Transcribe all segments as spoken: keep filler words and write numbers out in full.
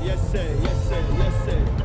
sir, yes sir, yes sir, yes sir.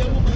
Mommy,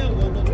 I want to